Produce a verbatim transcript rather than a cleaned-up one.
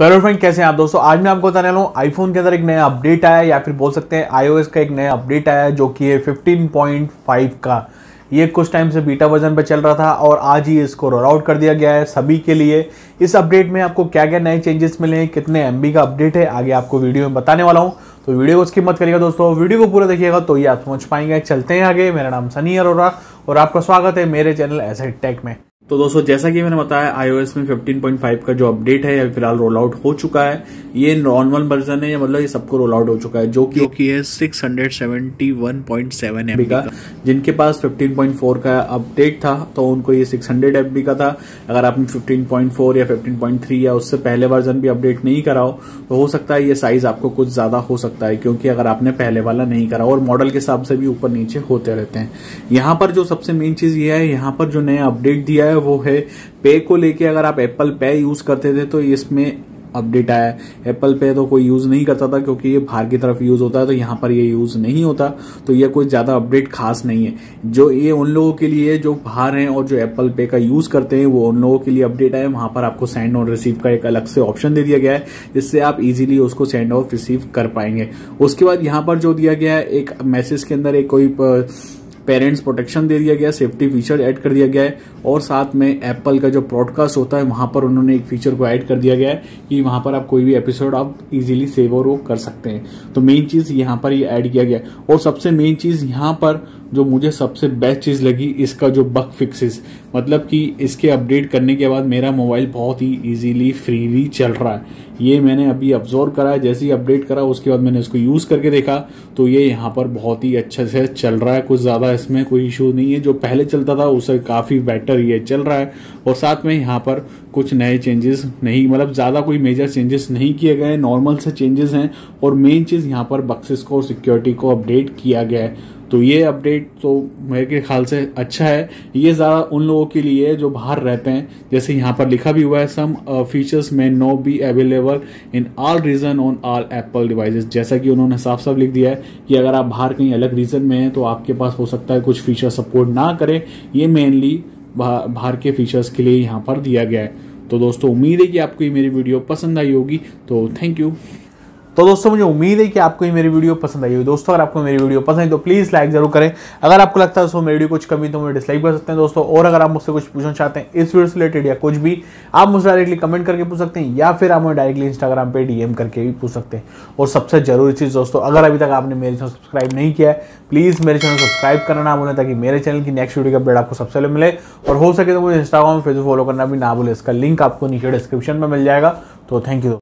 तो hello friend, कैसे हैं आप दोस्तों। आज मैं आपको बताने वाला हूँ आईफोन के अंदर एक नया अपडेट आया है, या फिर बोल सकते हैं आईओएस का एक नया अपडेट आया है जो कि है फिफ्टीन पॉइंट फाइव का। ये कुछ टाइम से बीटा वर्जन पर चल रहा था और आज ही इसको रोल आउट कर दिया गया है सभी के लिए। इस अपडेट में आपको क्या क्या नए चेंजेस मिले हैं, कितने एमबी का अपडेट है, आगे आपको वीडियो में बताने वाला हूँ। तो वीडियो को स्किप मत करिएगा दोस्तों, वीडियो को पूरा देखिएगा तो ये आप समझ पाएंगे। चलते हैं आगे। मेरा नाम सनी अरोरा और आपका स्वागत है मेरे चैनल एसए टेक में। तो दोस्तों, जैसा कि मैंने बताया, आईओएस में फिफ्टीन पॉइंट फाइव का जो अपडेट है ये फिलहाल रोल आउट हो चुका है। ये नॉर्मल वर्जन है, मतलब ये सबको रोल आउट हो चुका है, जो कि है six hundred seventy one point seven MB का। जिनके पास फिफ्टीन पॉइंट फोर का अपडेट था तो उनको ये सिक्स हंड्रेड एमबी का था। अगर आपने फिफ्टीन पॉइंट फोर या फिफ्टीन पॉइंट थ्री या उससे पहले वर्जन भी अपडेट नहीं कराओ तो हो सकता है ये साइज आपको कुछ ज्यादा हो सकता है, क्योंकि अगर आपने पहले वाला नहीं करा, और मॉडल के हिसाब से भी ऊपर नीचे होते रहते हैं। यहाँ पर जो सबसे मेन चीज ये है, यहाँ पर जो नया अपडेट दिया है वो है पे को लेके। अगर आप एप्पल पे यूज करते थे तो इसमें अपडेट आया है। एप्पल पे तो कोई यूज नहीं करता था क्योंकि ये बाहर की तरफ यूज होता है, तो यहाँ पर ये यूज नहीं होता, तो ये कोई ज्यादा अपडेट खास नहीं है। जो ये उन लोगों के लिए जो बाहर हैं और जो एप्पल पे का यूज करते हैं वो उन लोगों के लिए अपडेट आया है। वहां पर आपको सेंड और रिसीव का एक अलग से ऑप्शन दे दिया गया है, जिससे आप इजिली उसको सेंड और रिसीव कर पाएंगे। उसके बाद यहाँ पर जो दिया गया है, एक मैसेज के अंदर एक कोई पेरेंट्स प्रोटेक्शन दे दिया गया, सेफ्टी फीचर ऐड कर दिया गया है, और साथ में एप्पल का जो ब्रॉडकास्ट होता है वहां पर उन्होंने एक फीचर को ऐड कर दिया गया है कि वहां पर आप कोई भी एपिसोड आप इजीली सेव और वो कर सकते हैं। तो मेन चीज यहाँ पर ये ऐड किया गया। और सबसे मेन चीज यहाँ पर जो मुझे सबसे बेस्ट चीज लगी, इसका जो बग फिक्सेस, मतलब कि इसके अपडेट करने के बाद मेरा मोबाइल बहुत ही इजीली फ्रीली चल रहा है। ये मैंने अभी ऑब्जर्व करा है, जैसे ही अपडेट करा उसके बाद मैंने इसको यूज करके देखा तो ये यहाँ पर बहुत ही अच्छे से चल रहा है। कुछ ज्यादा इसमें कोई इशू नहीं है, जो पहले चलता था उससे काफी बेटर ये चल रहा है। और साथ में यहाँ पर कुछ नए चेंजेस नहीं, मतलब ज्यादा कोई मेजर चेंजेस नहीं किए गए, नॉर्मल से चेंजेस हैं। और मेन चीज यहाँ पर बक्सेस को और सिक्योरिटी को अपडेट किया गया है। तो ये अपडेट तो मेरे ख्याल से अच्छा है। ये ज़्यादा उन लोगों के लिए है जो बाहर रहते हैं। जैसे यहाँ पर लिखा भी हुआ है, सम फीचर्स में no be available in all region on all Apple devices. जैसा कि उन्होंने साफ साफ लिख दिया है कि अगर आप बाहर कहीं अलग रीजन में हैं तो आपके पास हो सकता है कुछ फीचर सपोर्ट ना करें। ये मेनली बाहर के फीचर्स के लिए यहाँ पर दिया गया है। तो दोस्तों, उम्मीद है कि आपको ये मेरी वीडियो पसंद आई होगी, तो थैंक यू। तो दोस्तों, मुझे उम्मीद है कि आपको ये मेरी वीडियो पसंद आई होगी। दोस्तों, अगर आपको मेरी वीडियो पसंद आई तो प्लीज़ लाइक जरूर करें। अगर आपको लगता है दोस्तों मेरी वीडियो कुछ कमी तो मुझे डिसलाइक कर सकते हैं दोस्तों। और अगर आप मुझसे कुछ पूछना चाहते हैं इस वीडियो से रिलेटेड या कुछ भी, आप मुझसे डायरेक्टली कमेंट करके पूछ सकते हैं, या फिर आप मुझे डायरेक्टली इंस्टाग्राम पर डीएम करके भी पूछ सकते हैं। और सबसे जरूरी चीज़ दोस्तों, अगर अभी तक आपने मेरे चैनल सब्सक्राइब नहीं किया है, प्लीज़ मेरे चैनल सब्सक्राइब करना भूलें, ताकि मेरे चैनल की नेक्स्ट वीडियो का अपडेट आपको सबसे पहले मिले। और हो सके तो मुझे इंस्टाग्राम फेसबुक फॉलो करना भी ना भूलें। इसका लिंक आपको नीचे डिस्क्रिप्शन में मिल जाएगा। तो थैंक यू।